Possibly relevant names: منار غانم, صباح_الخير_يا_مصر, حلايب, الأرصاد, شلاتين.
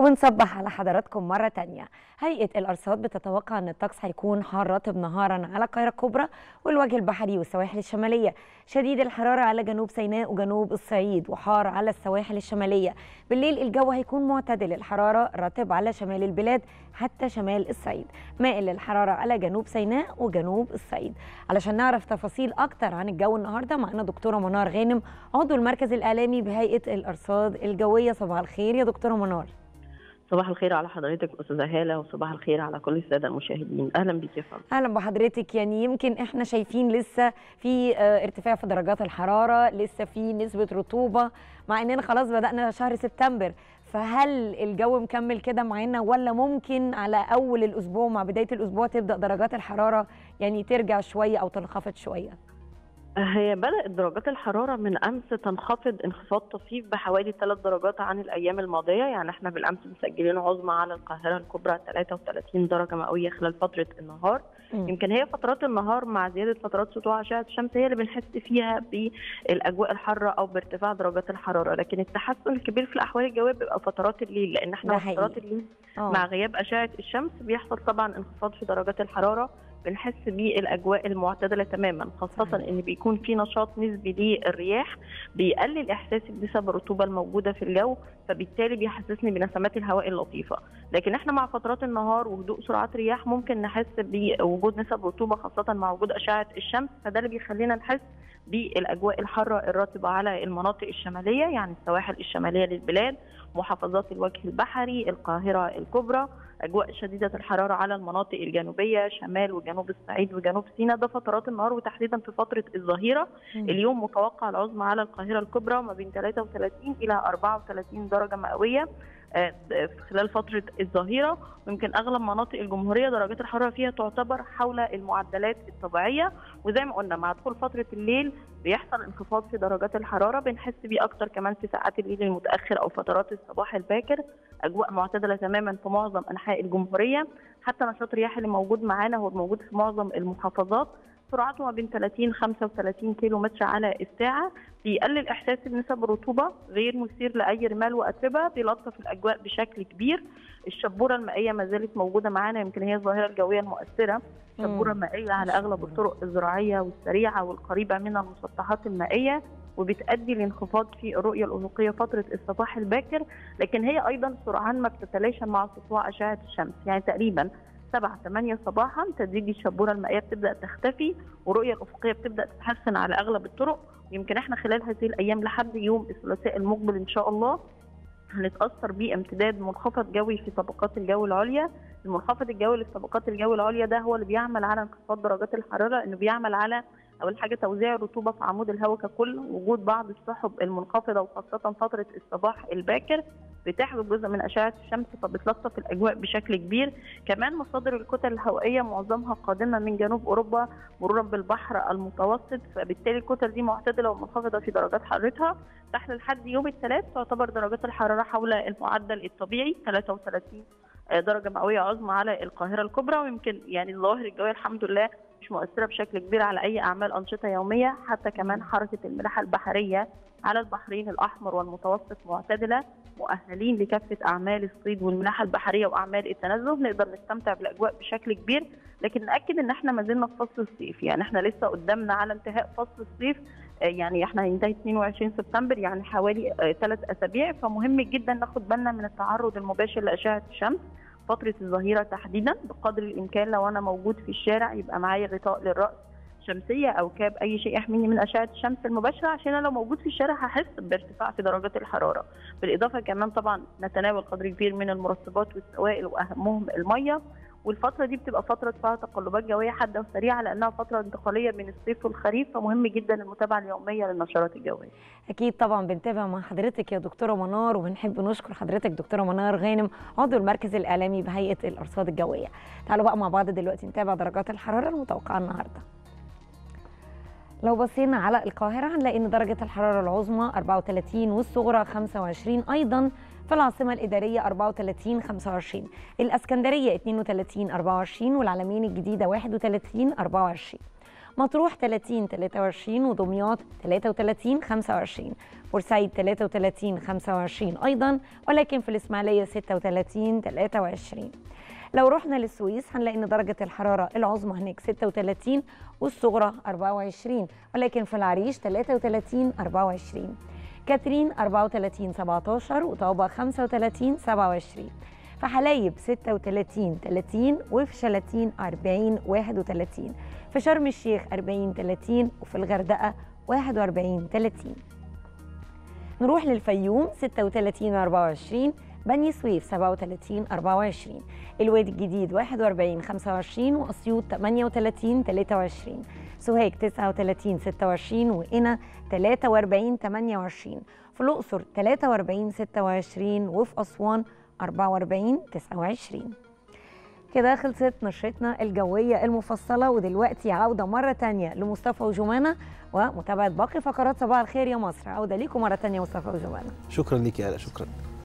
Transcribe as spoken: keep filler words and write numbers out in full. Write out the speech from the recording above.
وبنصبح على حضراتكم مرة تانية. هيئة الأرصاد بتتوقع أن الطقس هيكون حار رطب نهارا على القاهرة الكبرى والوجه البحري والسواحل الشمالية، شديد الحرارة على جنوب سيناء وجنوب الصعيد وحار على السواحل الشمالية. بالليل الجو هيكون معتدل، الحرارة رطب على شمال البلاد حتى شمال الصعيد، مائل للحرارة على جنوب سيناء وجنوب الصعيد. علشان نعرف تفاصيل أكتر عن الجو النهارده معانا دكتورة منار غانم عضو المركز الإعلامي بهيئة الأرصاد الجوية. صباح الخير يا دكتورة منار. صباح الخير على حضرتك أستاذة هالة، وصباح الخير على كل السادة المشاهدين. أهلا بيك يا فندم. أهلا بحضرتك. يعني يمكن إحنا شايفين لسه في ارتفاع في درجات الحرارة، لسه في نسبة رطوبة، مع إننا خلاص بدأنا شهر سبتمبر، فهل الجو مكمل كده معانا ولا ممكن على أول الأسبوع مع بداية الأسبوع تبدأ درجات الحرارة يعني ترجع شوية أو تنخفض شوية؟ هي بدأت درجات الحرارة من أمس تنخفض انخفاض طفيف بحوالي ثلاث درجات عن الأيام الماضية. يعني احنا بالأمس مسجلين عظمى على القاهرة الكبرى ثلاثة وثلاثين درجة مئوية خلال فترة النهار. م. يمكن هي فترات النهار مع زيادة فترات سطوع أشعة الشمس هي اللي بنحس فيها بالأجواء الحارة أو بارتفاع درجات الحرارة، لكن التحسن الكبير في الأحوال الجوية بيبقى فترات الليل، لأن احنا فترات الليل أوه. مع غياب أشعة الشمس بيحصل طبعا انخفاض في درجات الحرارة، بنحس بالاجواء المعتدله تماما، خاصه ان بيكون في نشاط نسبي للرياح بيقلل احساسي بنسب الرطوبه الموجوده في الجو، فبالتالي بيحسسني بنسمات الهواء اللطيفه. لكن احنا مع فترات النهار وهدوء سرعات رياح ممكن نحس بوجود نسب رطوبه خاصه مع وجود اشعه الشمس، فده اللي بيخلينا نحس بالاجواء الحاره الرطبه على المناطق الشماليه، يعني السواحل الشماليه للبلاد، محافظات الوجه البحري، القاهره الكبرى، اجواء شديده الحراره على المناطق الجنوبيه، شمال وجنوب الصعيد وجنوب سيناء. ده فترات النهار وتحديدا في فتره الظهيره. اليوم متوقع العظمى على القاهره الكبرى ما بين ثلاثة وثلاثين الى أربعة وثلاثين درجه مئويه خلال فتره الظهيره. ممكن اغلب مناطق الجمهوريه درجات الحراره فيها تعتبر حول المعدلات الطبيعيه، وزي ما قلنا مع دخول فتره الليل بيحصل انخفاض في درجات الحراره، بنحس بيه اكتر كمان في ساعات الليل المتاخر او فترات الصباح الباكر. اجواء معتدله تماما في معظم انحاء الجمهوريه، حتى نشاط الرياح اللي موجود معانا هو موجود في معظم المحافظات، سرعته ما بين ثلاثين خمسة وثلاثين كيلو متر على الساعه، بيقلل احساس بنسب رطوبه، غير مثير لاي رمال واتربه، بيلطف الاجواء بشكل كبير. الشبوره المائيه ما زالت موجوده معانا، يمكن هي الظاهره الجويه المؤثره، شبوره مائيه على اغلب الطرق الزراعيه والسريعه والقريبه من المسطحات المائيه، وبتؤدي لانخفاض في الرؤيه الافقيه فتره الصباح الباكر. لكن هي ايضا سرعان ما بتتلاشى مع سطوع اشعه الشمس، يعني تقريبا سبعة ثمانية صباحا تدريجي الشبوره المائيه بتبدا تختفي، والرؤيه الافقيه بتبدا تتحسن على اغلب الطرق. يمكن احنا خلال هذه الايام لحد يوم الثلاثاء المقبل ان شاء الله هنتاثر بامتداد منخفض جوي في طبقات الجو العليا. المنخفض الجوي اللي في طبقات الجو العليا ده هو اللي بيعمل على انخفاض درجات الحراره، انه بيعمل على اول حاجه توزيع الرطوبه في عمود الهواء ككل، وجود بعض السحب المنخفضه وخاصه فتره الصباح الباكر بتحجب جزء من اشعه الشمس، فبتلطف الاجواء بشكل كبير. كمان مصادر الكتل الهوائيه معظمها قادمه من جنوب اوروبا مرورا بالبحر المتوسط، فبالتالي الكتل دي معتدله ومنخفضه في درجات حرارتها. فاحنا لحد يوم الثلاث تعتبر درجات الحراره حول المعدل الطبيعي، ثلاثة وثلاثين درجه مئويه عظمى على القاهره الكبرى، ويمكن يعني الظواهر الجويه الحمد لله مش مؤثره بشكل كبير على اي اعمال انشطه يوميه. حتى كمان حركه الملاحه البحريه على البحرين الاحمر والمتوسط معتدله، مؤهلين لكافه اعمال الصيد والملاحه البحريه واعمال التنزه، نقدر نستمتع بالاجواء بشكل كبير. لكن ناكد ان احنا ما زلنا في فصل الصيف، يعني احنا لسه قدامنا على انتهاء فصل الصيف، يعني احنا هينتهي اثنين وعشرين سبتمبر، يعني حوالي ثلاث اسابيع. فمهم جدا ناخد بالنا من التعرض المباشر لاشعه الشمس فتره الظهيره تحديدا، بقدر الامكان لو انا موجود في الشارع يبقى معايا غطاء للراس، شمسيه او كاب، اي شيء يحميني من اشعه الشمس المباشره، عشان انا لو موجود في الشارع هحس بارتفاع في درجات الحراره. بالاضافه كمان طبعا نتناول قدر كبير من المرطبات والسوائل واهمهم الميه، والفتره دي بتبقى فتره فيها تقلبات جويه حاده وسريعه لانها فتره انتقاليه بين الصيف والخريف، فمهم جدا المتابعه اليوميه للنشرات الجويه. اكيد طبعا بنتابع مع حضرتك يا دكتوره منار، وبنحب نشكر حضرتك دكتوره منار غانم عضو المركز الاعلامي بهيئه الارصاد الجويه. تعالوا بقى مع بعض دلوقتي نتابع درجات الحراره المتوقعه النهارده. لو بصينا على القاهره هنلاقي ان درجه الحراره العظمى أربعة وثلاثين والصغرى خمسة وعشرين، ايضا في العاصمة الإدارية أربعة وثلاثين خمسة وعشرين، الإسكندرية اثنين وثلاثين أربعة وعشرين، والعلمين الجديدة واحد وثلاثين أربعة وعشرين. مطروح ثلاثين ثلاثة وعشرين ودمياط ثلاثة وثلاثين خمسة وعشرين، بورسعيد ثلاثة وثلاثين خمسة وعشرين أيضاً، ولكن في الإسماعيلية ستة وثلاثين ثلاثة وعشرين. لو رحنا للسويس هنلاقي ان درجة الحرارة العظمى هناك ستة وثلاثين والصغرى أربعة وعشرين، ولكن في العريش ثلاثة وثلاثين أربعة وعشرين، كاترين أربعة وثلاثين سبعة عشر، وطوبة خمسة وثلاثين سبعة وعشرين، في حلايب ستة وثلاثين ثلاثين، وفي شلاتين أربعين واحد وثلاثين، في شرم الشيخ أربعين ثلاثين، وفي الغردقة واحد وأربعين ثلاثين. نروح للفيوم ستة وثلاثين أربعة وعشرين، بني سويف سبعة وثلاثين أربعة وعشرين، الوادي الجديد واحد وأربعين خمسة وعشرين، وأسيوط ثمانية وثلاثين ثلاثة وعشرين، سوهاج تسعة وثلاثين ستة وعشرين، وقنا ثلاثة وأربعين ثمانية وعشرين، في الأقصر ثلاثة وأربعين ستة وعشرين، وفي أسوان أربعة وأربعين تسعة وعشرين. كده خلصت نشرتنا الجوية المفصلة، ودلوقتي عودة مرة تانية لمصطفى وجمانة ومتابعة باقي فقرات صباح الخير يا مصر. عودة ليكم مرة تانية مصطفى وجمانة. شكرا ليك يا آلاء، شكرا.